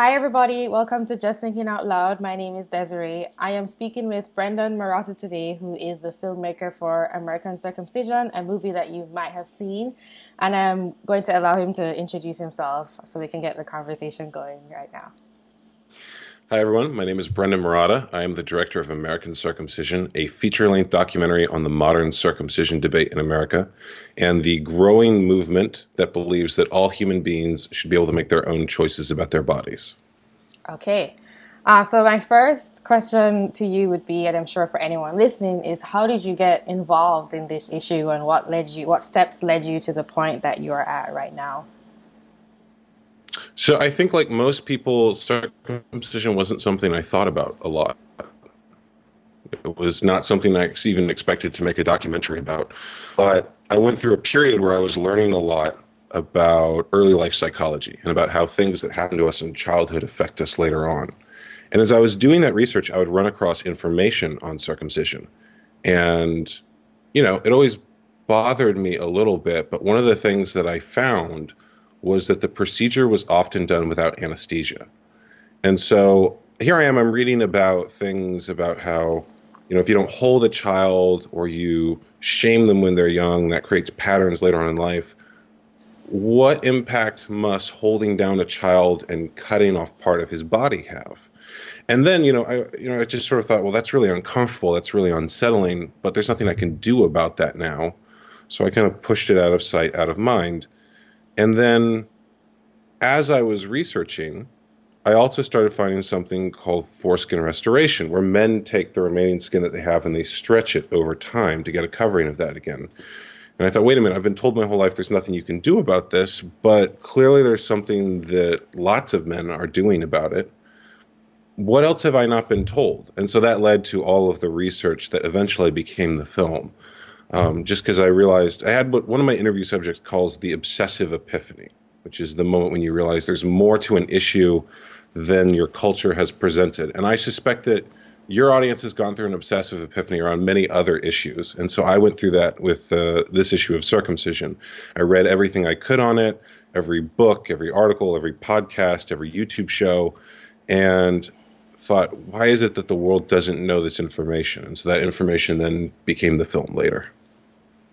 Hi everybody, welcome to Just Thinking Out Loud. My name is Desiree. I am speaking with Brendon Marotta today, who is the filmmaker for American Circumcision, a movie that you might have seen. And I'm going to allow him to introduce himself so we can get the conversation going right now. Hi everyone, my name is Brendon Marotta. I am the director of American Circumcision, a feature-length documentary on the modern circumcision debate in America and the growing movement that believes that all human beings should be able to make their own choices about their bodies. Okay, so my first question to you would be, and I'm sure for anyone listening, is how did you get involved in this issue and what steps led you to the point that you are at right now? So I think, like most people, circumcision wasn't something I thought about a lot. It was not something I even expected to make a documentary about. But I went through a period where I was learning a lot about early life psychology and about how things that happen to us in childhood affect us later on. And as I was doing that research, I would run across information on circumcision. And, you know, it always bothered me a little bit, but one of the things that I found was that the procedure was often done without anesthesia. And so here I am, I'm reading about things about how, you know, if you don't hold a child or you shame them when they're young, that creates patterns later on in life. What impact must holding down a child and cutting off part of his body have? And then, I just sort of thought, well, that's really uncomfortable, that's really unsettling, but there's nothing I can do about that now. So I kind of pushed it out of sight, out of mind. And then as I was researching, I also started finding something called foreskin restoration, where men take the remaining skin that they have and they stretch it over time to get a covering of that again. And I thought, wait a minute, I've been told my whole life there's nothing you can do about this, but clearly there's something that lots of men are doing about it. What else have I not been told? And so that led to all of the research that eventually became the film. Just because I realized I had what one of my interview subjects calls the obsessive epiphany, which is the moment when you realize there's more to an issue than your culture has presented. And I suspect that your audience has gone through an obsessive epiphany around many other issues. And so I went through that with this issue of circumcision. I read everything I could on it, every book, every article, every podcast, every YouTube show, and thought, why is it that the world doesn't know this information? And so that information then became the film later.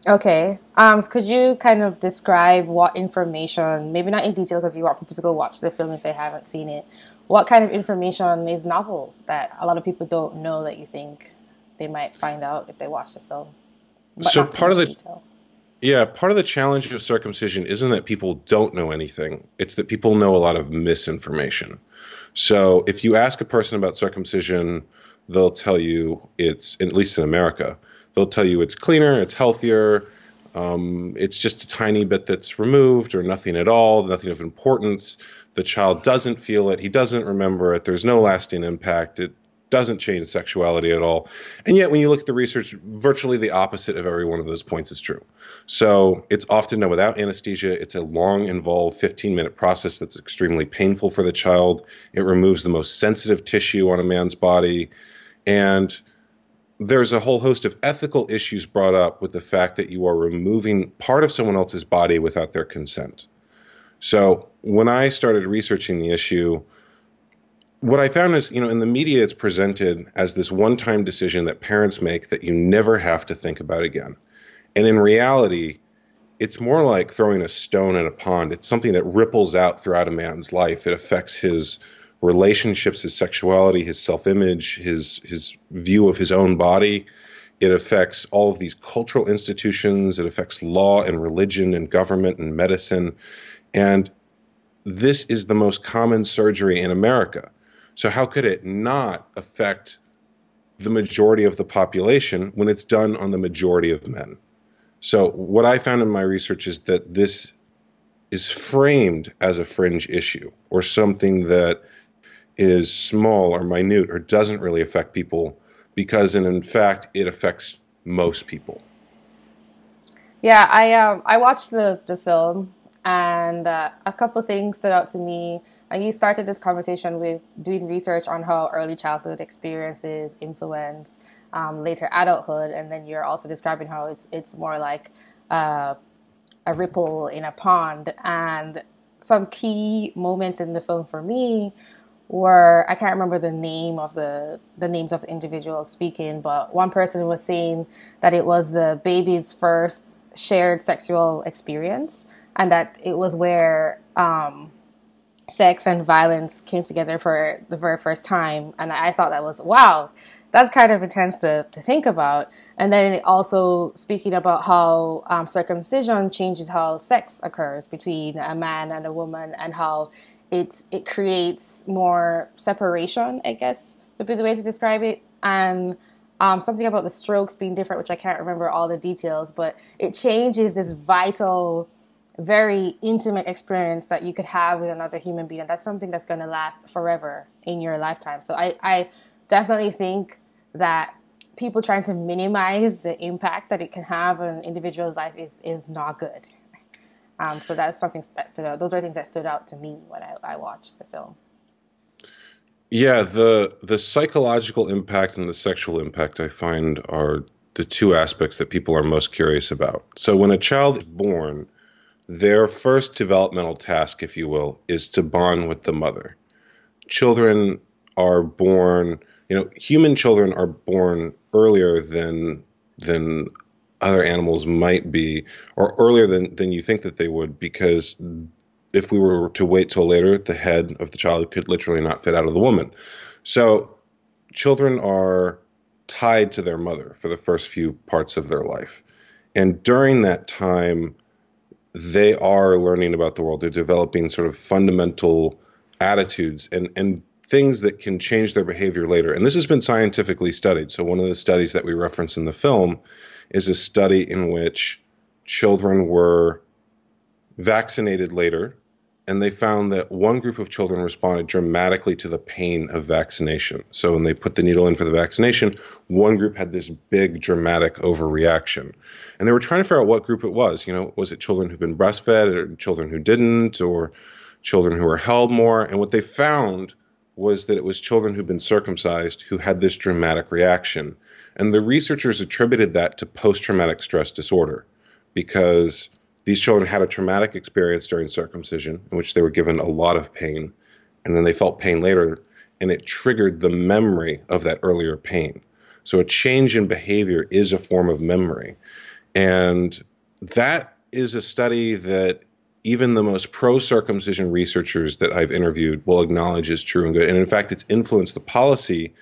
Okay. So could you kind of describe what information, maybe not in detail because you want people to go watch the film if they haven't seen it, what kind of information is novel that a lot of people don't know that you think they might find out if they watch the film? So part of the challenge of circumcision isn't that people don't know anything. It's that people know a lot of misinformation. So if you ask a person about circumcision, they'll tell you it's, at least in America, they'll tell you it's cleaner, it's healthier, it's just a tiny bit that's removed or nothing at all, nothing of importance. The child doesn't feel it, he doesn't remember it, there's no lasting impact, it doesn't change sexuality at all. And yet when you look at the research, virtually the opposite of every one of those points is true. So it's often done without anesthesia. It's a long, involved 15-minute process that's extremely painful for the child. It removes the most sensitive tissue on a man's body. And there's a whole host of ethical issues brought up with the fact that you are removing part of someone else's body without their consent. So when I started researching the issue, what I found is, in the media, it's presented as this one-time decision that parents make that you never have to think about again. And in reality, it's more like throwing a stone in a pond. It's something that ripples out throughout a man's life. It affects his relationships, his sexuality, his self-image, his view of his own body. It affects all of these cultural institutions. It affects law and religion and government and medicine. And this is the most common surgery in America. So how could it not affect the majority of the population when it's done on the majority of men? So what I found in my research is that this is framed as a fringe issue or something that is small or minute or doesn't really affect people because, in fact, it affects most people. Yeah, I watched the film. And a couple things stood out to me. And you started this conversation with doing research on how early childhood experiences influence later adulthood. And then you're also describing how it's more like a ripple in a pond. And some key moments in the film for me were, I can't remember the name of the names of the individuals speaking, but one person was saying that it was the baby's first shared sexual experience, and that it was where sex and violence came together for the very first time. And I thought that was, wow, that's kind of intense to think about. And then also speaking about how circumcision changes how sex occurs between a man and a woman, and how it creates more separation, I guess would be the way to describe it. And something about the strokes being different, which I can't remember all the details, but it changes this vital, very intimate experience that you could have with another human being. And that's something that's going to last forever in your lifetime. So I definitely think that people trying to minimize the impact that it can have on an individual's life is not good. So that's something that stood out. Those were things that stood out to me when I watched the film. Yeah, the psychological impact and the sexual impact, I find, are the two aspects that people are most curious about. So when a child is born, their first developmental task, if you will, is to bond with the mother. Children are born, human children are born earlier than other animals might be, or earlier than you think that they would, because if we were to wait till later, the head of the child could literally not fit out of the woman. So children are tied to their mother for the first few parts of their life. And during that time, they are learning about the world. They're developing sort of fundamental attitudes and things that can change their behavior later. And this has been scientifically studied. So one of the studies that we reference in the film is a study in which children were vaccinated later, and they found that one group of children responded dramatically to the pain of vaccination. So when they put the needle in for the vaccination, one group had this big dramatic overreaction. And they were trying to figure out what group it was. Was it children who've been breastfed, or children who didn't, or children who were held more? And what they found was that it was children who've been circumcised who had this dramatic reaction. And the researchers attributed that to post-traumatic stress disorder, because these children had a traumatic experience during circumcision in which they were given a lot of pain, and then they felt pain later, and it triggered the memory of that earlier pain. So a change in behavior is a form of memory. And that is a study that even the most pro-circumcision researchers that I've interviewed will acknowledge is true and good. And in fact, it's influenced the policy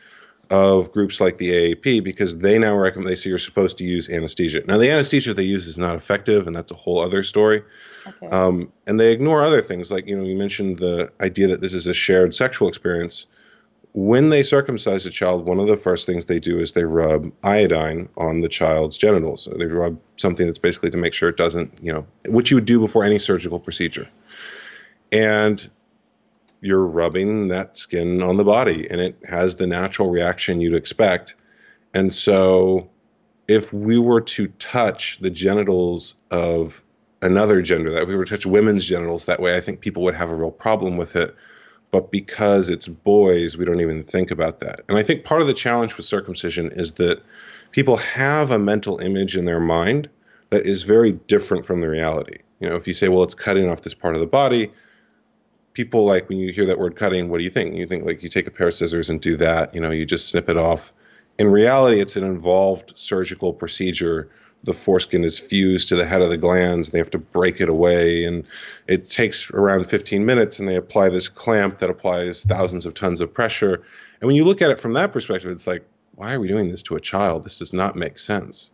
of groups like the AAP, because they now recommend, they say you're supposed to use anesthesia. Now, the anesthesia they use is not effective, and that's a whole other story. Okay. And they ignore other things. Like, you mentioned the idea that this is a shared sexual experience. When they circumcise a child, one of the first things they do is they rub iodine on the child's genitals. So they rub something that's basically to make sure it doesn't, which you would do before any surgical procedure. And you're rubbing that skin on the body, and it has the natural reaction you'd expect. And so if we were to touch the genitals of another gender, that if we were to touch women's genitals that way, I think people would have a real problem with it. But because it's boys, we don't even think about that. And I think part of the challenge with circumcision is that people have a mental image in their mind that is very different from the reality. If you say, well, it's cutting off this part of the body, people, like, when you hear that word cutting, what do you think? You think, like, you take a pair of scissors and do that, you just snip it off. In reality, it's an involved surgical procedure. The foreskin is fused to the head of the glands, and they have to break it away. And it takes around 15 minutes, and they apply this clamp that applies thousands of tons of pressure. And when you look at it from that perspective, it's like, why are we doing this to a child? This does not make sense.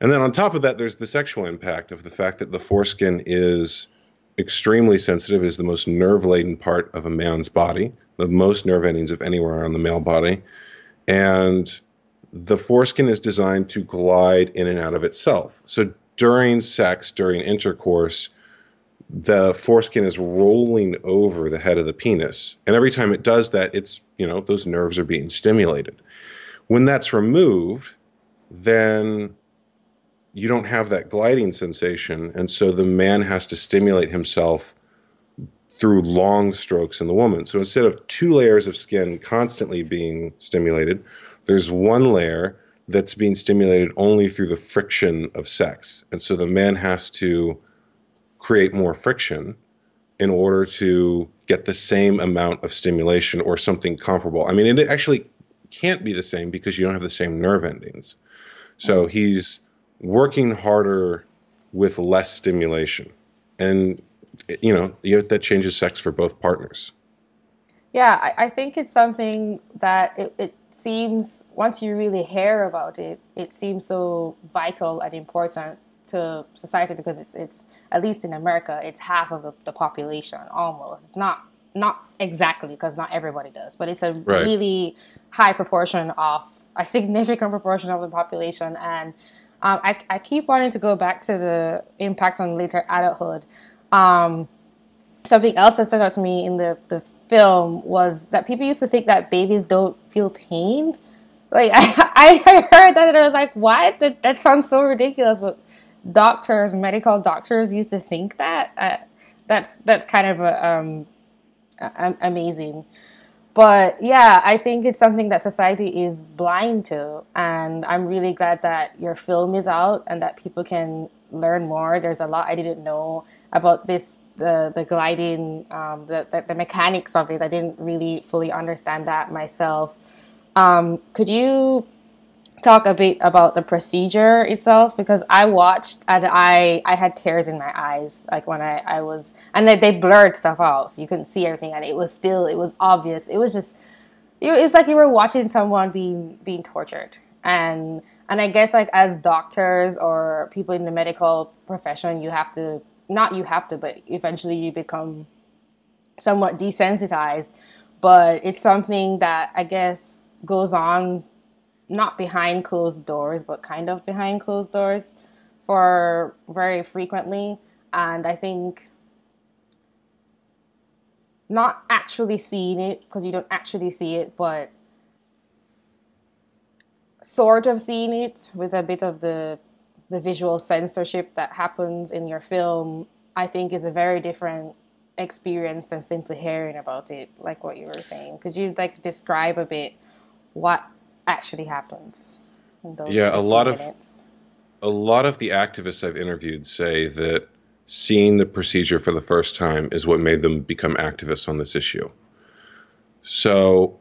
And then on top of that, there's the sexual impact of the fact that the foreskin is extremely sensitive. It is the most nerve-laden part of a man's body, the most nerve endings of anywhere on the male body. And the foreskin is designed to glide in and out of itself. So during sex, during intercourse, the foreskin is rolling over the head of the penis. And every time it does that, it's, those nerves are being stimulated. When that's removed, then you don't have that gliding sensation, and so the man has to stimulate himself through long strokes in the woman. So instead of two layers of skin constantly being stimulated, there's one layer that's being stimulated only through the friction of sex. And so the man has to create more friction, in order to get the same amount of stimulation or something comparable. I mean, it actually can't be the same because you don't have the same nerve endings. So he's working harder with less stimulation. And, you know that changes sex for both partners. Yeah, I think it's something that it seems, once you really hear about it, it seems so vital and important to society because it's at least in America, it's half of the population almost. Not exactly, because not everybody does, but it's a really high proportion of, a significant proportion of the population. And I keep wanting to go back to the impact on later adulthood. Something else that stood out to me in the film was that people used to think that babies don't feel pain. Like, I heard that and I was like, what? That sounds so ridiculous. But doctors, medical doctors used to think that. That's kind of amazing. But yeah, I think it's something that society is blind to. And I'm really glad that your film is out and that people can learn more. There's a lot I didn't know about this, the gliding, the mechanics of it. I didn't really fully understand that myself. Could you talk a bit about the procedure itself? Because I watched and I had tears in my eyes, like when I was, and they blurred stuff out so you couldn't see everything, and it was obvious. It was just, it was like you were watching someone being tortured. And I guess, like, as doctors or people in the medical profession, but eventually you become somewhat desensitized. But it's something that I guess goes on, not behind closed doors, but kind of behind closed doors for very frequently. And I think not actually seeing it, because you don't actually see it, but sort of seeing it with a bit of the visual censorship that happens in your film, I think is a very different experience than simply hearing about it, like what you were saying. Could you describe a bit what actually happens in those a lot of the activists I've interviewed say that seeing the procedure for the first time is what made them become activists on this issue. So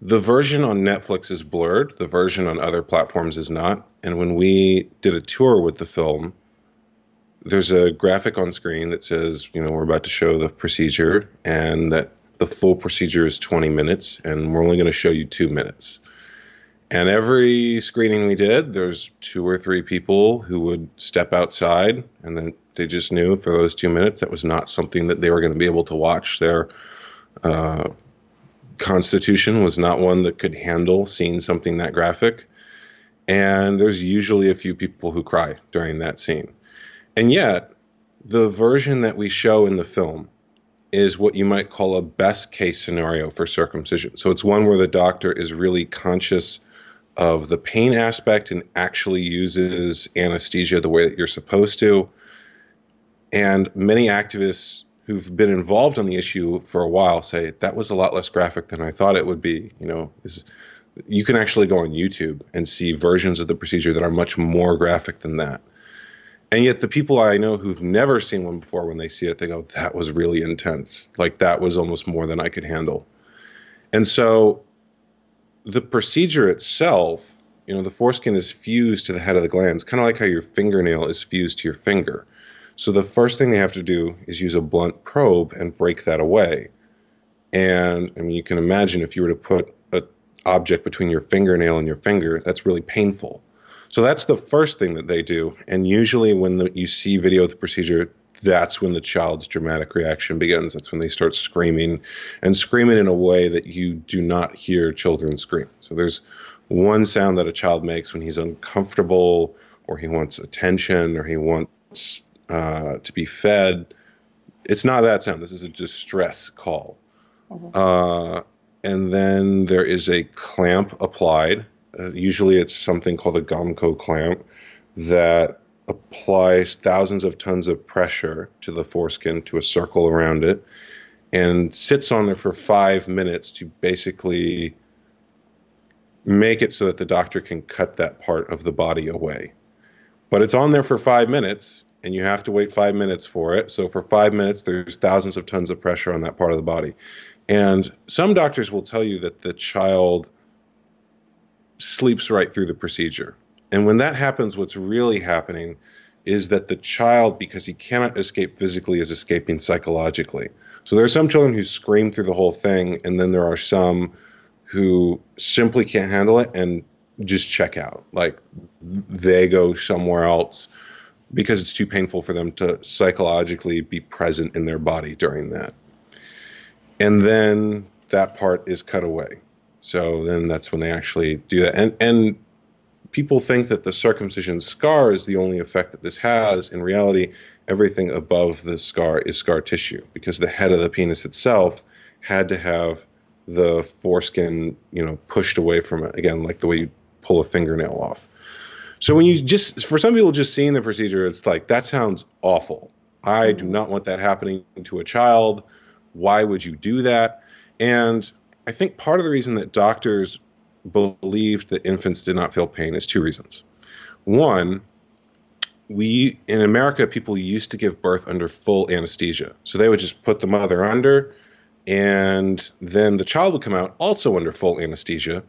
the version on Netflix is blurred. The version on other platforms is not. And when we did a tour with the film, there's a graphic on screen that says, we're about to show the procedure and that the full procedure is 20 minutes and we're only going to show you 2 minutes. And every screening we did, there's 2 or 3 people who would step outside, and then they just knew for those 2 minutes that was not something that they were going to be able to watch. Their constitution was not one that could handle seeing something that graphic. And there's usually a few people who cry during that scene. And yet, the version that we show in the film is what you might call a best case scenario for circumcision. So it's one where the doctor is really conscious of the pain aspect and actually uses anesthesia the way that you're supposed to. And many activists who've been involved on the issue for a while say, that was a lot less graphic than I thought it would be. You can actually go on YouTube and see versions of the procedure that are much more graphic than that. And yet the people I know who've never seen one before, when they see it, they go, that was really intense. Like, that was almost more than I could handle. And so the procedure itself, the foreskin is fused to the head of the glands, kind of like how your fingernail is fused to your finger. So the first thing they have to do is use a blunt probe and break that away. And I mean, you can imagine if you were to put an object between your fingernail and your finger, that's really painful. So that's the first thing that they do. And usually when you see video of the procedure, that's when the child's dramatic reaction begins. That's when they start screaming, and screaming in a way that you do not hear children scream. So there's one sound that a child makes when he's uncomfortable, or he wants attention, or he wants to be fed. It's not that sound. This is a distress call. Mm-hmm. And then there is a clamp applied. Usually it's something called a GOMCO clamp that applies thousands of tons of pressure to the foreskin, to a circle around it, and sits on there for 5 minutes to basically make it so that the doctor can cut that part of the body away. But it's on there for 5 minutes, and you have to wait 5 minutes for it. So for 5 minutes, there's thousands of tons of pressure on that part of the body. And some doctors will tell you that the child sleeps right through the procedure. And when that happens, what's really happening is that the child, because he cannot escape physically, is escaping psychologically. So there are some children who scream through the whole thing, and then there are some who simply can't handle it and just check out. Like, they go somewhere else because it's too painful for them to psychologically be present in their body during that. And then that part is cut away. So then that's when they actually do that. And people think that the circumcision scar is the only effect that this has. In reality, everything above the scar is scar tissue, because the head of the penis itself had to have the foreskin, you know, pushed away from it. Again, like the way you pull a fingernail off. So when you just, for some people just seeing the procedure, it's like, that sounds awful. I do not want that happening to a child. Why would you do that? And I think part of the reason that doctors believed that infants did not feel pain is two reasons. One, we in America, people used to give birth under full anesthesia. So they would just put the mother under, and then the child would come out also under full anesthesia,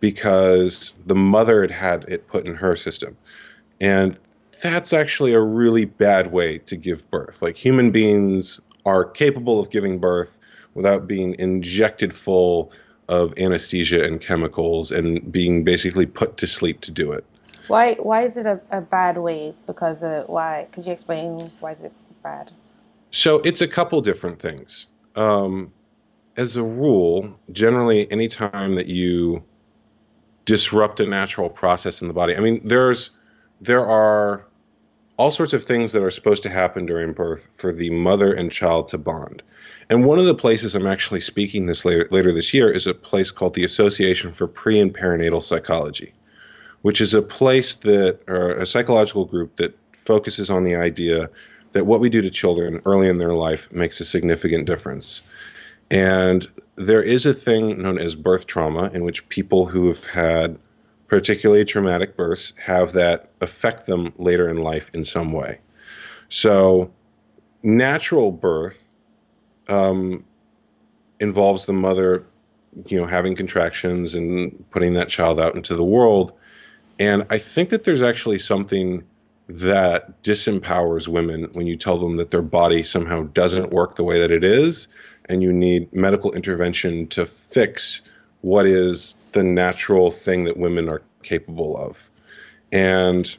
because the mother had had it put in her system. And that's actually a really bad way to give birth. Like, human beings are capable of giving birth without being injected full of anesthesia and chemicals and being basically put to sleep to do it. Why is it a bad way? Because why? Could you explain why is it bad? So it's a couple different things. As a rule, generally any time that you disrupt a natural process in the body, I mean, there are all sorts of things that are supposed to happen during birth for the mother and child to bond. And one of the places I'm actually speaking this later this year is a place called the Association for Pre and Perinatal Psychology, which is a place that, or a psychological group that focuses on the idea that what we do to children early in their life makes a significant difference. And there is a thing known as birth trauma, in which people who have had particularly traumatic births have that affect them later in life in some way. So natural birth involves the mother, you know, having contractions and putting that child out into the world. And I think that there's actually something that disempowers women when you tell them that their body somehow doesn't work the way that it is, and you need medical intervention to fix what is the natural thing that women are capable of. And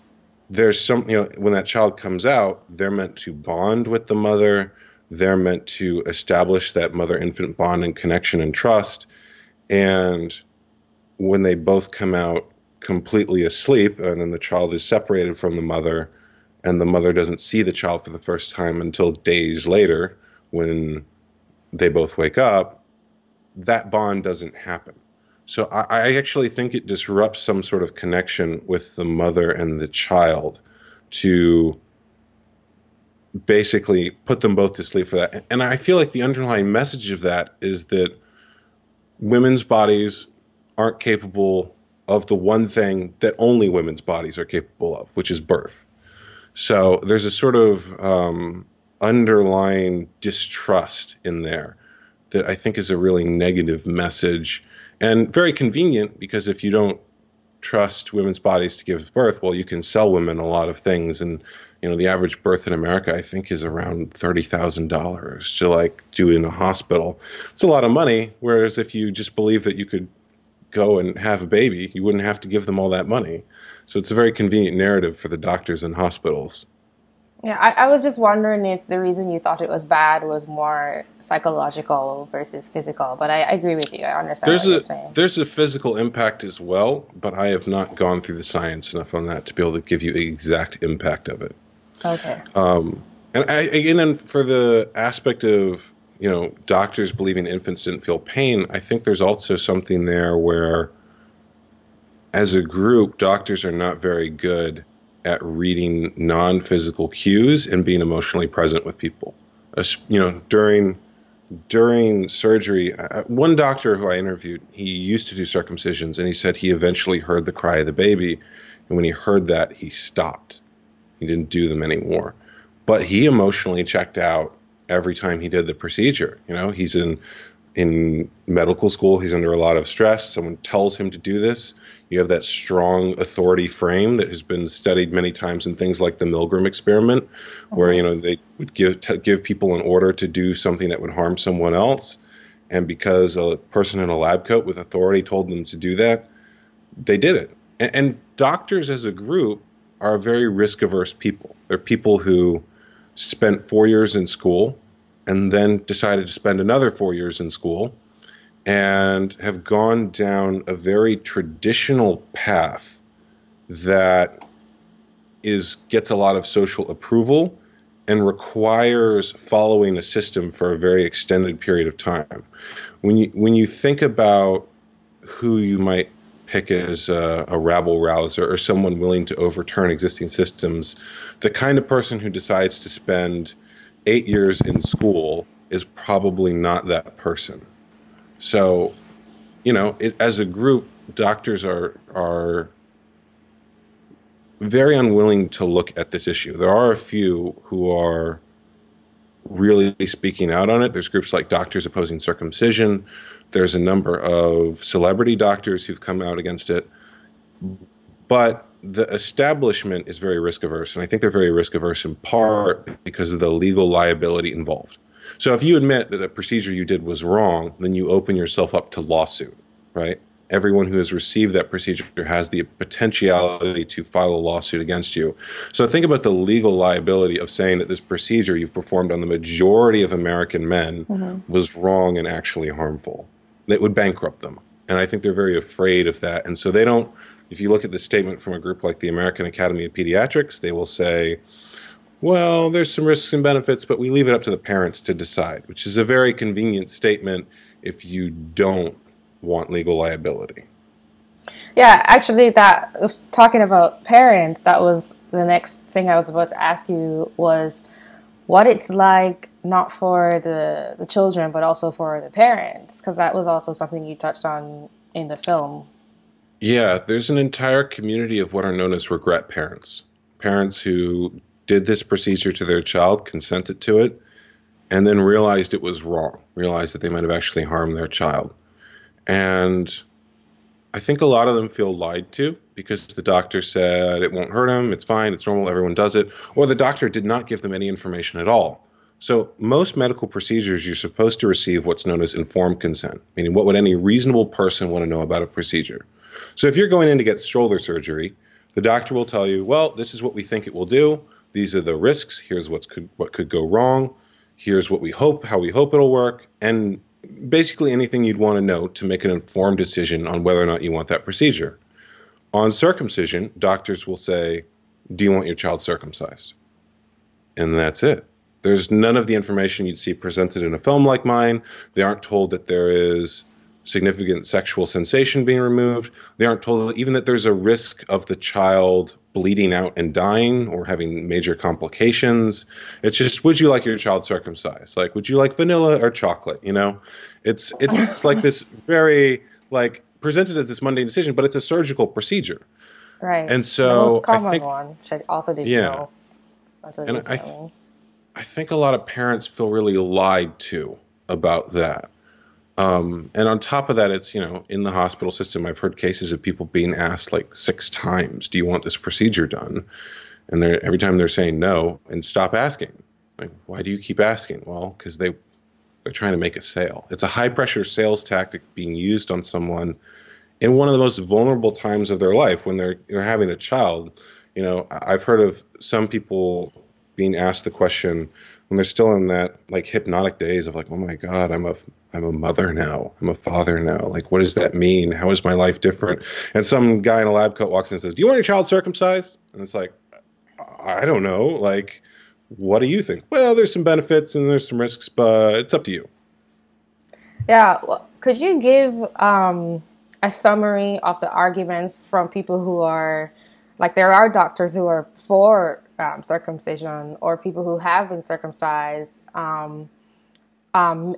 there's some, you know, when that child comes out, they're meant to bond with the mother. They're meant to establish that mother-infant bond and connection and trust. And when they both come out completely asleep, and then the child is separated from the mother, and the mother doesn't see the child for the first time until days later when they both wake up, that bond doesn't happen. So I actually think it disrupts some sort of connection with the mother and the child to basically put them both to sleep for that. And I feel like the underlying message of that is that women's bodies aren't capable of the one thing that only women's bodies are capable of, which is birth. So there's a sort of underlying distrust in there that I think is a really negative message. And very convenient, because if you don't trust women's bodies to give birth, well, you can sell women a lot of things. And, you know, the average birth in America, I think, is around $30,000 to, like, do in a hospital. It's a lot of money, whereas if you just believe that you could go and have a baby, you wouldn't have to give them all that money. So it's a very convenient narrative for the doctors and hospitals. Yeah, I was just wondering if the reason you thought it was bad was more psychological versus physical, but I agree with you. I understand what you're saying. There's a physical impact as well, but I have not gone through the science enough on that to be able to give you the exact impact of it. Okay. And then for the aspect of, you know, doctors believing infants didn't feel pain, I think there's also something there where, as a group, doctors are not very good at reading non-physical cues and being emotionally present with people. You know, during surgery, one doctor who I interviewed, he used to do circumcisions, and he said he eventually heard the cry of the baby, and when he heard that, he stopped. He didn't do them anymore. But he emotionally checked out every time he did the procedure. You know, he's in medical school. He's under a lot of stress. Someone tells him to do this. You have that strong authority frame that has been studied many times in things like the Milgram experiment, where, you know, they would give people an order to do something that would harm someone else. And because a person in a lab coat with authority told them to do that, they did it. And doctors as a group are very risk-averse people. They're people who spent 4 years in school and then decided to spend another 4 years in school and have gone down a very traditional path that gets a lot of social approval and requires following a system for a very extended period of time. When you think about who you might pick as a rabble-rouser or someone willing to overturn existing systems, the kind of person who decides to spend 8 years in school is probably not that person. So, you know, as a group, doctors are very unwilling to look at this issue. There are a few who are really speaking out on it. There's groups like Doctors Opposing Circumcision. There's a number of celebrity doctors who've come out against it. But the establishment is very risk averse. And I think they're very risk averse in part because of the legal liability involved. So if you admit that the procedure you did was wrong, then you open yourself up to lawsuit, right? Everyone who has received that procedure has the potentiality to file a lawsuit against you. So think about the legal liability of saying that this procedure you've performed on the majority of American men was wrong and actually harmful. It would bankrupt them. And I think they're very afraid of that. And so they don't, if you look at the statement from a group like the American Academy of Pediatrics, they will say, well, there's some risks and benefits, but we leave it up to the parents to decide, which is a very convenient statement if you don't want legal liability. Yeah, actually, that talking about parents, that was the next thing I was about to ask you, was what it's like not for the children but also for the parents, because that was also something you touched on in the film. Yeah, there's an entire community of what are known as regret parents, parents who did this procedure to their child, consented to it, and then realized it was wrong, realized that they might have actually harmed their child. And I think a lot of them feel lied to because the doctor said it won't hurt them, it's fine, it's normal, everyone does it, or the doctor did not give them any information at all. So most medical procedures, you're supposed to receive what's known as informed consent, meaning what would any reasonable person want to know about a procedure. So if you're going in to get shoulder surgery, the doctor will tell you, well, this is what we think it will do, these are the risks, here's what could go wrong, here's what we hope, how we hope it'll work, and basically anything you'd want to know to make an informed decision on whether or not you want that procedure. On circumcision, doctors will say, do you want your child circumcised? And that's it. There's none of the information you'd see presented in a film like mine. They aren't told that there is significant sexual sensation being removed. They aren't told even that there's a risk of the child bleeding out and dying or having major complications. It's just, would you like your child circumcised? Like, would you like vanilla or chocolate? You know, it's like this very, like, presented as this mundane decision, but it's a surgical procedure. Right. And so the most common one should also do. Yeah. And I think a lot of parents feel really lied to about that. And on top of that, it's, you know, in the hospital system, I've heard cases of people being asked like 6 times, do you want this procedure done? And every time they're saying no, and stop asking. Like, why do you keep asking? Well, because they're trying to make a sale. It's a high pressure sales tactic being used on someone in one of the most vulnerable times of their life when they're having a child. You know, I've heard of some people being asked the question when they're still in that like hypnotic days of like, oh my God, I'm a mother now. I'm a father now. Like, what does that mean? How is my life different? And some guy in a lab coat walks in and says, do you want your child circumcised? And it's like, I don't know. Like, what do you think? Well, there's some benefits and there's some risks, but it's up to you. Yeah. Well, could you give a summary of the arguments from people who are, like, there are doctors who are for circumcision or people who have been circumcised,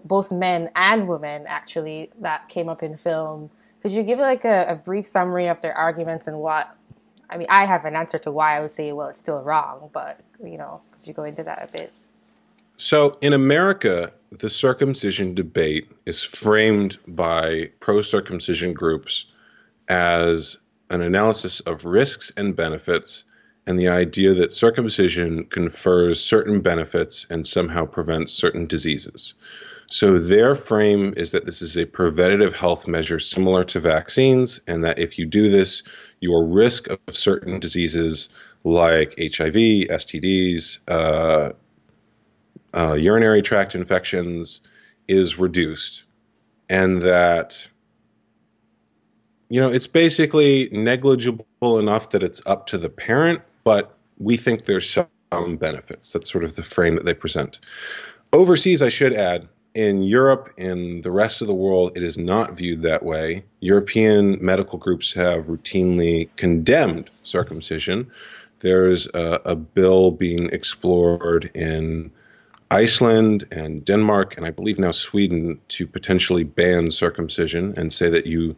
both men and women, actually, that came up in film. Could you give like a brief summary of their arguments and what I mean, I have an answer to why I would say, well, it's still wrong, but, you know, could you go into that a bit? So in America, the circumcision debate is framed by pro-circumcision groups as an analysis of risks and benefits, and the idea that circumcision confers certain benefits and somehow prevents certain diseases. So their frame is that this is a preventative health measure similar to vaccines, and that if you do this, your risk of certain diseases like HIV, STDs, urinary tract infections is reduced, and that, you know, it's basically negligible enough that it's up to the parent, but we think there's some benefits. That's sort of the frame that they present. Overseas, I should add, in Europe and the rest of the world, it is not viewed that way. European medical groups have routinely condemned circumcision. There's a bill being explored in Iceland and Denmark, and I believe now Sweden, to potentially ban circumcision and say that you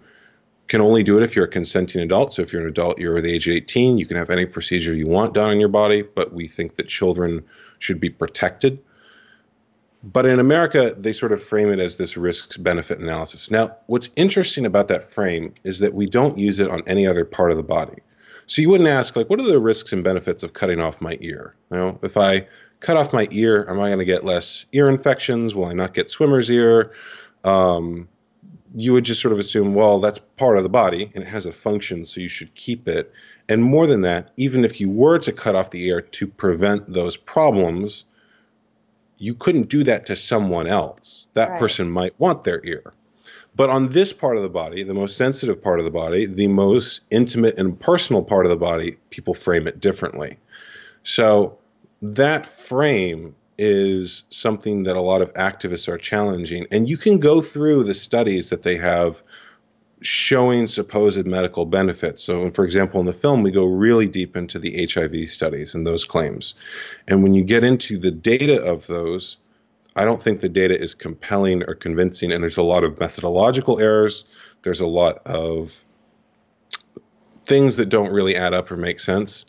can only do it if you're a consenting adult. So if you're an adult, you're the age of 18, you can have any procedure you want done on your body, but we think that children should be protected. But in America, they sort of frame it as this risk-benefit analysis. Now, what's interesting about that frame is that we don't use it on any other part of the body. So you wouldn't ask, like, what are the risks and benefits of cutting off my ear? You know, if I cut off my ear, am I going to get less ear infections? Will I not get swimmer's ear? You would just sort of assume, well, that's part of the body and it has a function, so you should keep it. And more than that, even if you were to cut off the ear to prevent those problems, you couldn't do that to someone else. That person might want their ear. But on this part of the body, the most sensitive part of the body, the most intimate and personal part of the body, people frame it differently. So that frame is something that a lot of activists are challenging. And you can go through the studies that they have showing supposed medical benefits. So, for example, in the film, we go really deep into the HIV studies and those claims. And when you get into the data of those, I don't think the data is compelling or convincing. And there's a lot of methodological errors. There's a lot of things that don't really add up or make sense.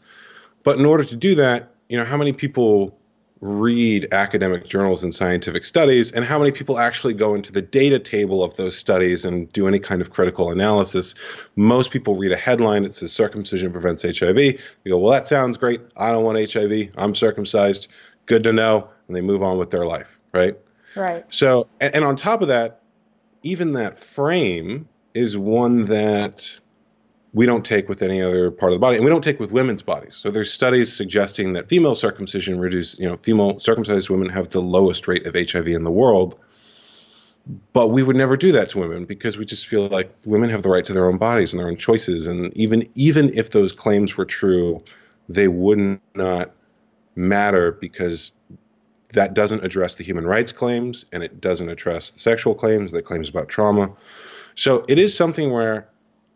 But in order to do that, you know, how many people read academic journals and scientific studies, and how many people actually go into the data table of those studies and do any kind of critical analysis? Most people read a headline that says circumcision prevents HIV. You go, well, that sounds great. I don't want HIV. I'm circumcised. Good to know. And they move on with their life, right? Right. So, and on top of that, even that frame is one that we don't take with any other part of the body, and we don't take with women's bodies. So there's studies suggesting that female circumcision reduces, you know, female circumcised women have the lowest rate of HIV in the world, but we would never do that to women because we just feel like women have the right to their own bodies and their own choices. And even if those claims were true, they would not matter because that doesn't address the human rights claims, and it doesn't address the sexual claims, the claims about trauma. So it is something where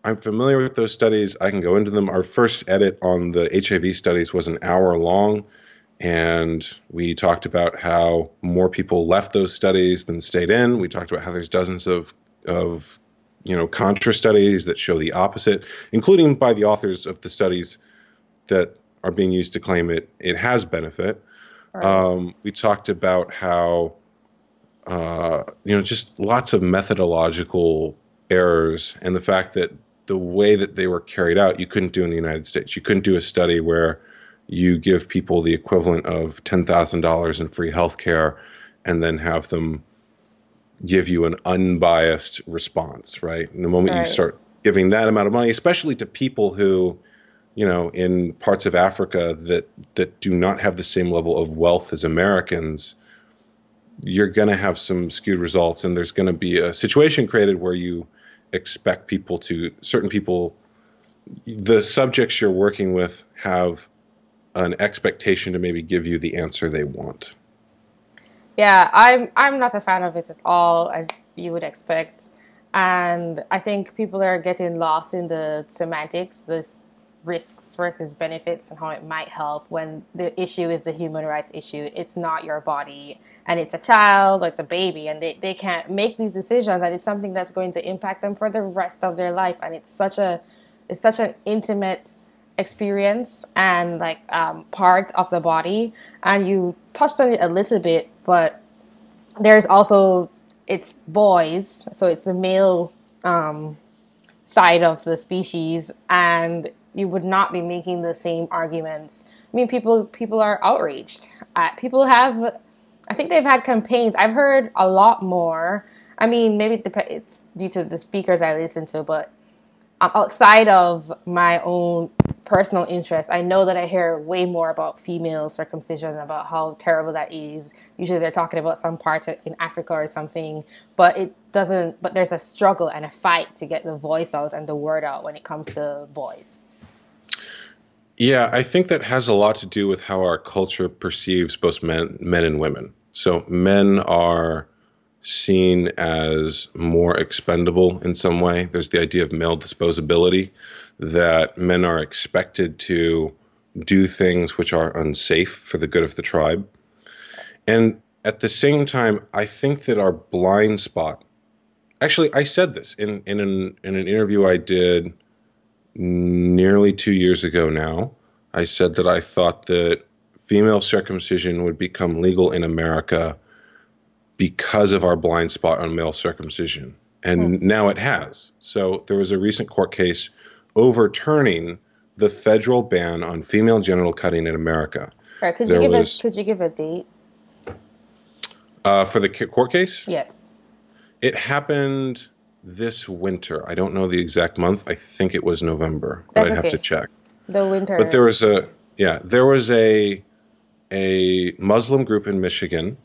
I'm familiar with those studies. I can go into them. Our first edit on the HIV studies was an hour long, and we talked about how more people left those studies than stayed in. We talked about how there's dozens of you know, contra studies that show the opposite, including by the authors of the studies that are being used to claim it has benefit. Right. We talked about how you know, just lots of methodological errors, and the fact that the way that they were carried out, you couldn't do in the United States. You couldn't do a study where you give people the equivalent of $10,000 in free health care and then have them give you an unbiased response, right? And the moment you start giving that amount of money, especially to people who, you know, in parts of Africa that do not have the same level of wealth as Americans, you're going to have some skewed results, and there's going to be a situation created where you expect people to, certain people, the subjects you're working with have an expectation to maybe give you the answer they want. Yeah, I'm not a fan of it at all, as you would expect. And I think people are getting lost in the semantics, this risks versus benefits and how it might help, when the issue is the human rights issue. It's not your body, and it's a child or it's a baby, and they can't make these decisions, and it's something that's going to impact them for the rest of their life. And it's such an intimate experience and like part of the body, and you touched on it a little bit, but there's also, it's boys, so it's the male side of the species, and you would not be making the same arguments. I mean, people are outraged. People have, I think they've had campaigns. I've heard a lot more. I mean, maybe it's due to the speakers I listen to, but outside of my own personal interest, I know that I hear way more about female circumcision, about how terrible that is. Usually they're talking about some part in Africa or something, but it doesn't, but there's a struggle and a fight to get the voice out and the word out when it comes to boys. Yeah, I think that has a lot to do with how our culture perceives both men and women. So men are seen as more expendable in some way. There's the idea of male disposability, that men are expected to do things which are unsafe for the good of the tribe. And at the same time, I think that our blind spot, actually, I said this in an interview I did nearly 2 years ago now. I said that I thought that female circumcision would become legal in America because of our blind spot on male circumcision. And now it has. So there was a recent court case overturning the federal ban on female genital cutting in America. All right, could you give a date? For the court case? Yes. It happened this winter. I don't know the exact month. I think it was November. That's I'd have to check. The winter. But there was a Muslim group in Michigan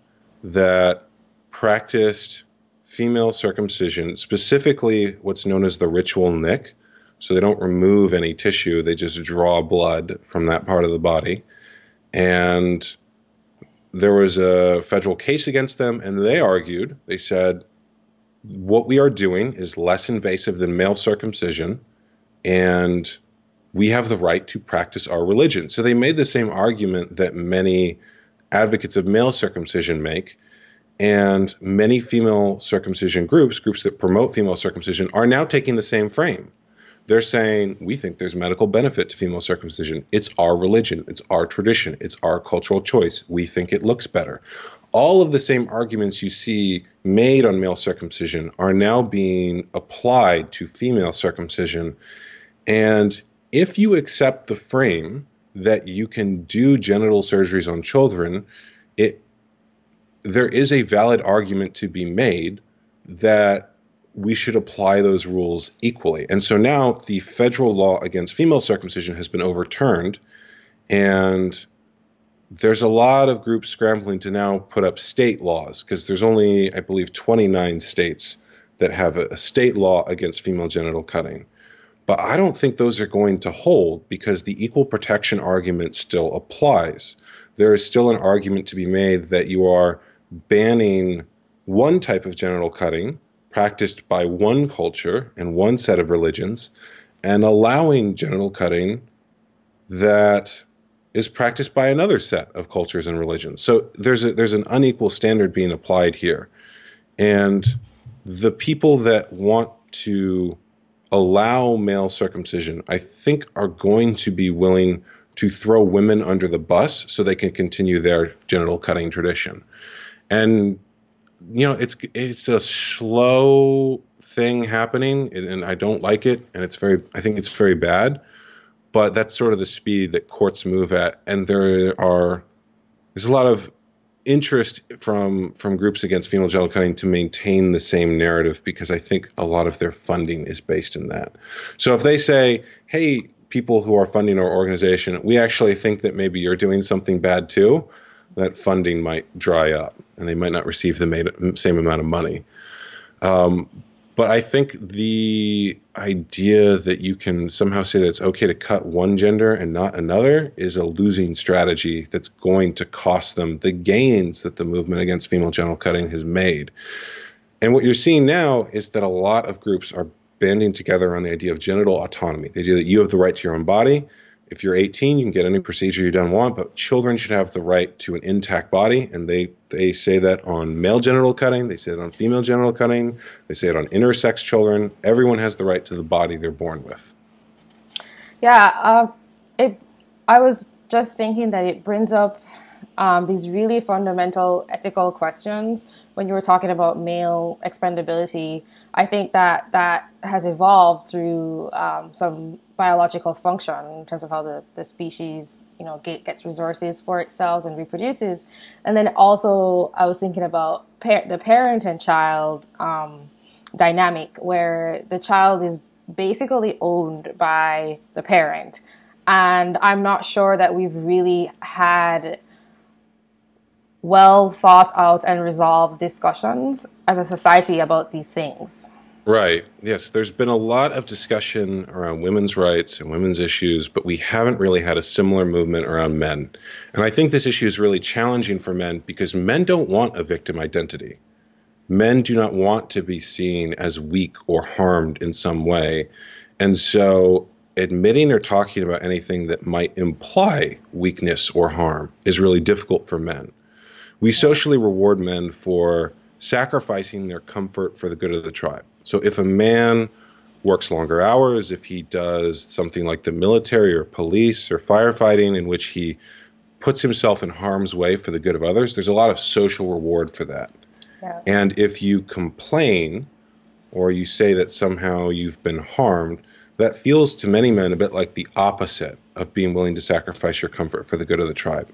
that practiced female circumcision, specifically what's known as the ritual nick. So they don't remove any tissue. They just draw blood from that part of the body. And there was a federal case against them, and they argued. They said, what we are doing is less invasive than male circumcision, and we have the right to practice our religion. So they made the same argument that many advocates of male circumcision make, and many female circumcision groups that promote female circumcision, are now taking the same frame. They're saying, we think there's medical benefit to female circumcision. It's our religion. It's our tradition. It's our cultural choice. We think it looks better. All of the same arguments you see made on male circumcision are now being applied to female circumcision. And if you accept the frame that you can do genital surgeries on children, there is a valid argument to be made that we should apply those rules equally. And so now the federal law against female circumcision has been overturned, and there's a lot of groups scrambling to now put up state laws, because there's only, I believe, 29 states that have a state law against female genital cutting. But I don't think those are going to hold, because the equal protection argument still applies. There is still an argument to be made that you are banning one type of genital cutting practiced by one culture and one set of religions, and allowing genital cutting that is practiced by another set of cultures and religions. So there's an unequal standard being applied here. And the people that want to allow male circumcision, I think, are going to be willing to throw women under the bus so they can continue their genital cutting tradition. And you know, it's a slow thing happening, and I don't like it, and I think it's very bad, but that's sort of the speed that courts move at. And there's a lot of interest from groups against female genital cutting to maintain the same narrative, because I think a lot of their funding is based in that. So if they say, hey, people who are funding our organization, we actually think that maybe you're doing something bad too, that funding might dry up, and they might not receive the same amount of money. But I think the idea that you can somehow say that it's okay to cut one gender and not another is a losing strategy that's going to cost them the gains that the movement against female genital cutting has made. And what you're seeing now is that a lot of groups are banding together on the idea of genital autonomy, the idea that you have the right to your own body. If you're 18, you can get any procedure you don't want, but children should have the right to an intact body, and they say that on male genital cutting, they say it on female genital cutting, they say it on intersex children. Everyone has the right to the body they're born with. Yeah, I was just thinking that it brings up these really fundamental ethical questions when you were talking about male expendability. I think that that has evolved through some biological function in terms of how the species, you know, gets resources for itself and reproduces. And then also I was thinking about the parent and child dynamic, where the child is basically owned by the parent. And I'm not sure that we've really had well thought out and resolved discussions as a society about these things. Right. Yes. There's been a lot of discussion around women's rights and women's issues, but we haven't really had a similar movement around men. And I think this issue is really challenging for men because men don't want a victim identity. Men do not want to be seen as weak or harmed in some way. And so admitting or talking about anything that might imply weakness or harm is really difficult for men. We socially reward men for sacrificing their comfort for the good of the tribe. So if a man works longer hours, if he does something like the military or police or firefighting in which he puts himself in harm's way for the good of others, there's a lot of social reward for that. Yeah. And if you complain or you say that somehow you've been harmed, that feels to many men a bit like the opposite of being willing to sacrifice your comfort for the good of the tribe.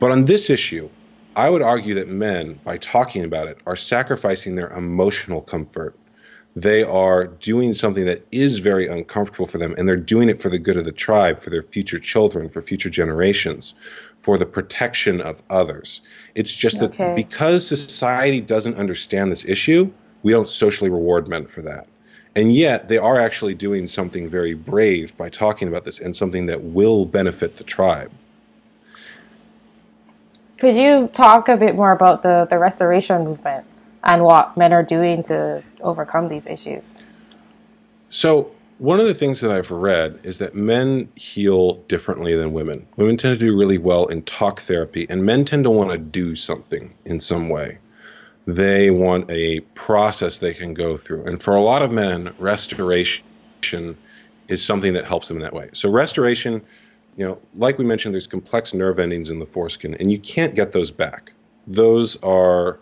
But on this issue, I would argue that men, by talking about it, are sacrificing their emotional comfort. They are doing something that is very uncomfortable for them, and they're doing it for the good of the tribe, for their future children, for future generations, for the protection of others. It's just that because society doesn't understand this issue, we don't socially reward men for that. And yet they are actually doing something very brave by talking about this and something that will benefit the tribe. Could you talk a bit more about the restoration movement and what men are doing to overcome these issues? So one of the things that I've read is that men heal differently than women. Women tend to do really well in talk therapy, and men tend to want to do something in some way. They want a process they can go through. And for a lot of men, restoration is something that helps them in that way. So restoration, you know, like we mentioned, there's complex nerve endings in the foreskin, and you can't get those back. Those are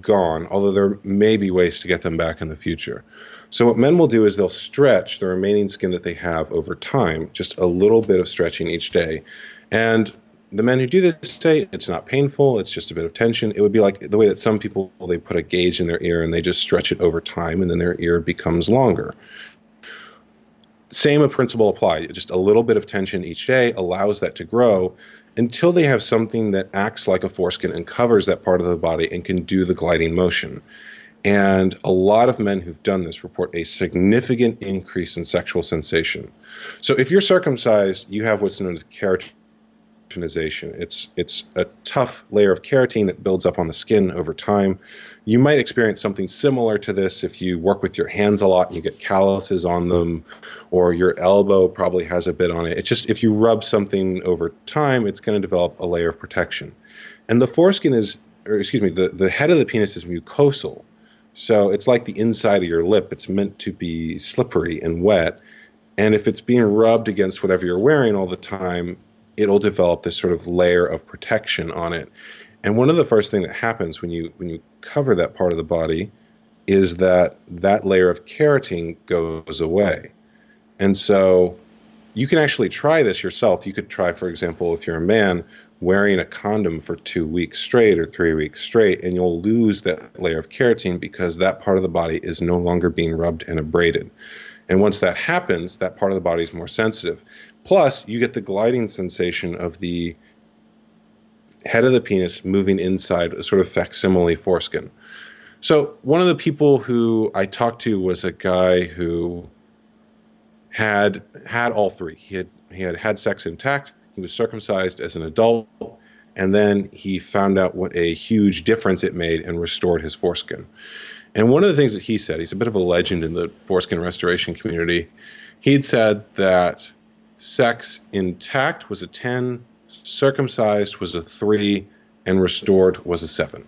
gone, although there may be ways to get them back in the future. So what men will do is they'll stretch the remaining skin that they have over time, just a little bit of stretching each day. And the men who do this say it's not painful, it's just a bit of tension. It would be like the way that some people, they put a gauge in their ear and they just stretch it over time, and then their ear becomes longer. Same principle applies. Just a little bit of tension each day allows that to grow until they have something that acts like a foreskin and covers that part of the body and can do the gliding motion. And a lot of men who've done this report a significant increase in sexual sensation. So if you're circumcised, you have what's known as keratin. It's a tough layer of keratin that builds up on the skin over time. You might experience something similar to this if you work with your hands a lot and you get calluses on them, or your elbow probably has a bit on it. It's just if you rub something over time, it's going to develop a layer of protection. And the foreskin is, or excuse me, the head of the penis is mucosal. So it's like the inside of your lip. It's meant to be slippery and wet. And if it's being rubbed against whatever you're wearing all the time, it'll develop this sort of layer of protection on it. And one of the first things that happens when you cover that part of the body is that that layer of keratin goes away. And so you can actually try this yourself. You could try, for example, if you're a man, wearing a condom for 2 weeks straight or 3 weeks straight, and you'll lose that layer of keratin because that part of the body is no longer being rubbed and abraded. And once that happens, that part of the body is more sensitive. Plus, you get the gliding sensation of the head of the penis moving inside a sort of facsimile foreskin. So one of the people who I talked to was a guy who had all three. He had sex intact, he was circumcised as an adult, and then he found out what a huge difference it made and restored his foreskin. And one of the things that he said, he's a bit of a legend in the foreskin restoration community, he'd said that sex intact was a 10, circumcised was a 3, and restored was a 7.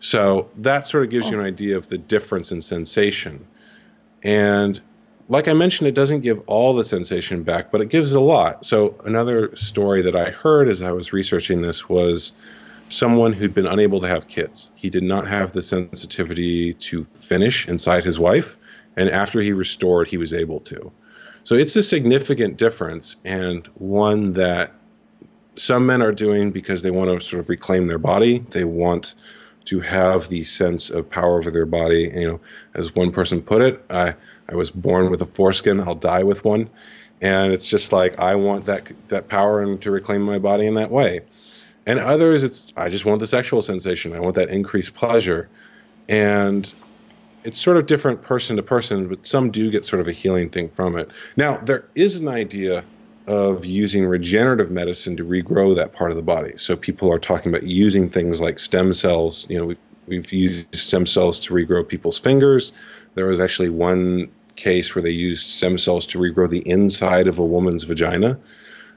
So that sort of gives you an idea of the difference in sensation. And Like I mentioned, it doesn't give all the sensation back, but it gives a lot. So another story that I heard as I was researching this was someone who'd been unable to have kids. He did not have the sensitivity to finish inside his wife, and after he restored, he was able to. So it's a significant difference, and one that some men are doing because they want to sort of reclaim their body. They want to have the sense of power over their body. You know, as one person put it, I was born with a foreskin, I'll die with one. And it's just like, I want that power and to reclaim my body in that way. And others, it's, I just want the sexual sensation. I want that increased pleasure. And it's sort of different person to person, but some do get sort of a healing thing from it. Now, there is an idea of using regenerative medicine to regrow that part of the body. So people are talking about using things like stem cells. You know, we've used stem cells to regrow people's fingers. There was actually one case where they used stem cells to regrow the inside of a woman's vagina.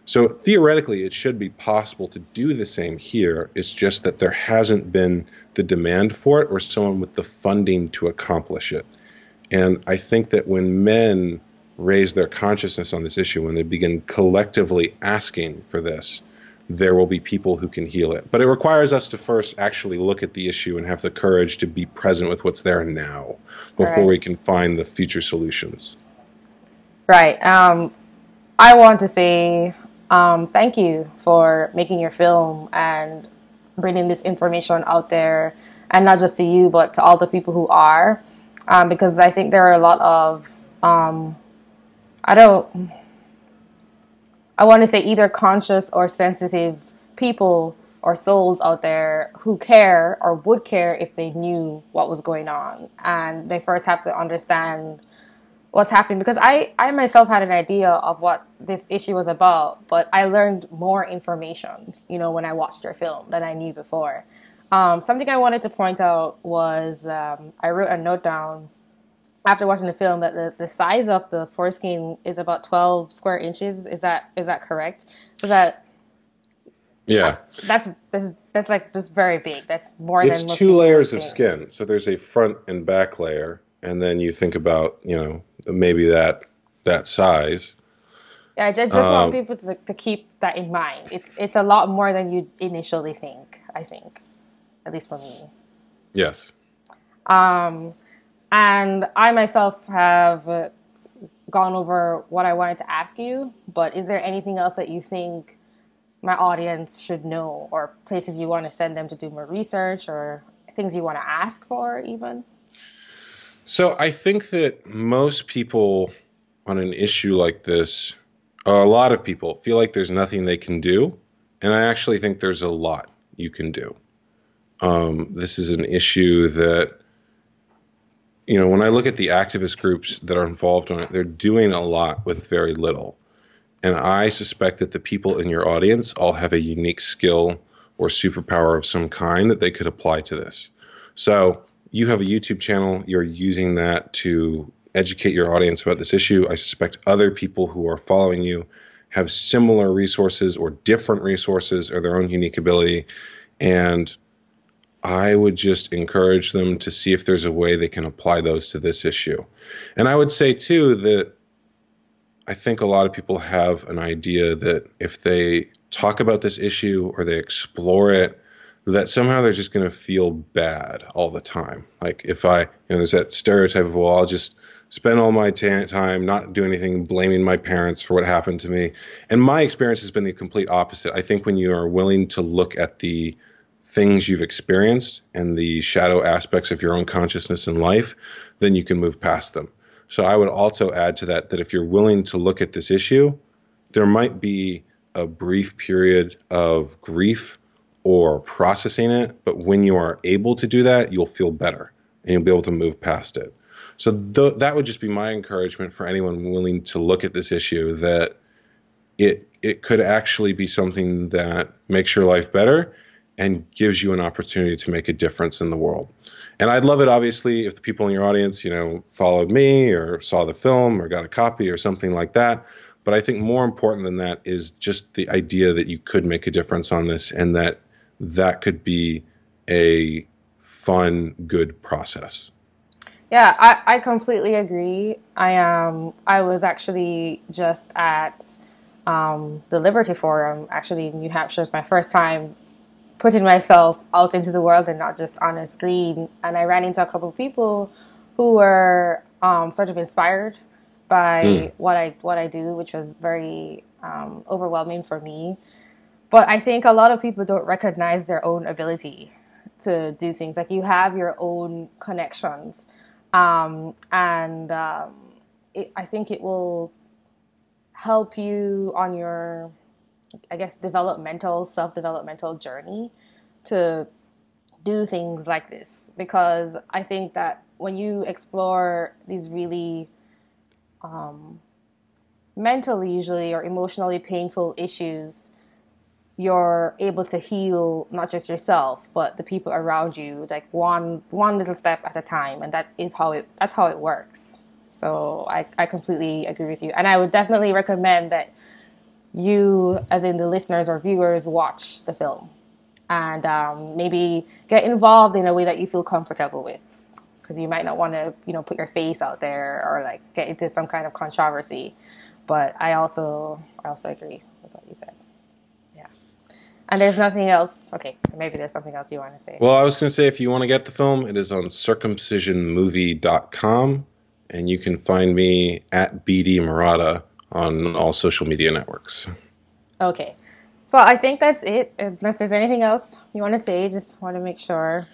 So theoretically, it should be possible to do the same here. It's just that there hasn't been the demand for it or someone with the funding to accomplish it. And I think that when men raise their consciousness on this issue, when they begin collectively asking for this, there will be people who can heal it. But it requires us to first actually look at the issue and have the courage to be present with what's there now before we can find the future solutions. Right. I want to say thank you for making your film and bringing this information out there, and not just to you, but to all the people who are, because I think there are a lot of, I want to say either conscious or sensitive people or souls out there who care or would care if they knew what was going on. And they first have to understand what's happening, because I myself had an idea of what this issue was about, but I learned more information, you know, when I watched your film than I knew before. Something I wanted to point out was I wrote a note down after watching the film that the size of the foreskin is about 12 square inches. Is that correct? Is that? Yeah. That's like just very big. That's more than most. It's two layers of skin. So there's a front and back layer, and then you think about, you know, maybe that size. Yeah, I just want people to keep that in mind. It's a lot more than you initially think, I think, at least for me. Yes. And I myself have gone over what I wanted to ask you, but is there anything else that you think my audience should know, or places you want to send them to do more research, or things you want to ask for even? So I think that most people on an issue like this, or a lot of people, feel like there's nothing they can do. And I actually think there's a lot you can do. This is an issue that, you know, when I look at the activist groups that are involved on it, they're doing a lot with very little. And I suspect that the people in your audience all have a unique skill or superpower of some kind that they could apply to this. So you have a YouTube channel. You're using that to educate your audience about this issue. I suspect other people who are following you have similar resources or different resources or their own unique ability. And I would just encourage them to see if there's a way they can apply those to this issue. And I would say, too, that I think a lot of people have an idea that if they talk about this issue or they explore it, that somehow they're just going to feel bad all the time. Like if I, you know, there's that stereotype of, well, I'll just spend all my time not doing anything, blaming my parents for what happened to me. And my experience has been the complete opposite. I think when you are willing to look at the things you've experienced and the shadow aspects of your own consciousness in life, then you can move past them. So I would also add to that, that if you're willing to look at this issue, there might be a brief period of grief or processing it. But when you are able to do that, you'll feel better and you'll be able to move past it. So that would just be my encouragement for anyone willing to look at this issue, that it could actually be something that makes your life better and gives you an opportunity to make a difference in the world. And I'd love it, obviously, if the people in your audience, you know, followed me or saw the film or got a copy or something like that. But I think more important than that is just the idea that you could make a difference on this, and that could be a fun, good process. Yeah, I completely agree. I was actually just at the Liberty Forum, actually in New Hampshire. It's my first time putting myself out into the world and not just on a screen. And I ran into a couple of people who were sort of inspired by what I do, which was very overwhelming for me. But I think a lot of people don't recognize their own ability to do things. Like, you have your own connections. I think it will help you on your, I guess, developmental, self-developmental journey to do things like this. Because I think that when you explore these really mentally usually or emotionally painful issues, you're able to heal not just yourself but the people around you, like one little step at a time, and that's how it works. So I completely agree with you, and I would definitely recommend that you, as in the listeners or viewers, watch the film and maybe get involved in a way that you feel comfortable with, because you might not want to, you know, put your face out there or like get into some kind of controversy. But I also agree with what you said. And there's nothing else. Okay, maybe there's something else you want to say. Well, I was going to say, if you want to get the film, it is on circumcisionmovie.com. And you can find me at bdmarotta on all social media networks. Okay. So I think that's it. Unless there's anything else you want to say, just want to make sure.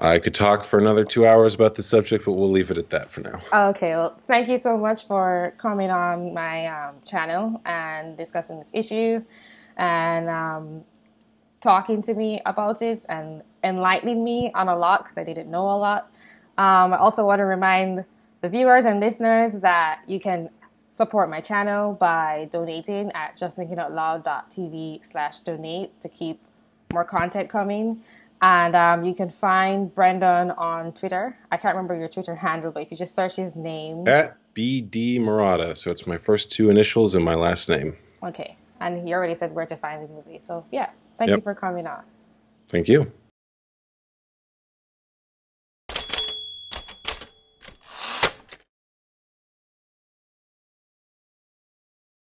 I could talk for another 2 hours about this subject, but we'll leave it at that for now. Okay. Well, thank you so much for coming on my channel and discussing this issue. And talking to me about it and enlightening me on a lot, because I didn't know a lot. I also want to remind the viewers and listeners that you can support my channel by donating at justthinkingoutloud.tv/donate to keep more content coming. And you can find Brendon on Twitter. I can't remember your Twitter handle, but if you just search his name. At BD Marotta. So it's my first two initials and my last name. Okay. And he already said where to find the movie. So yeah, thank you for coming on. Thank you.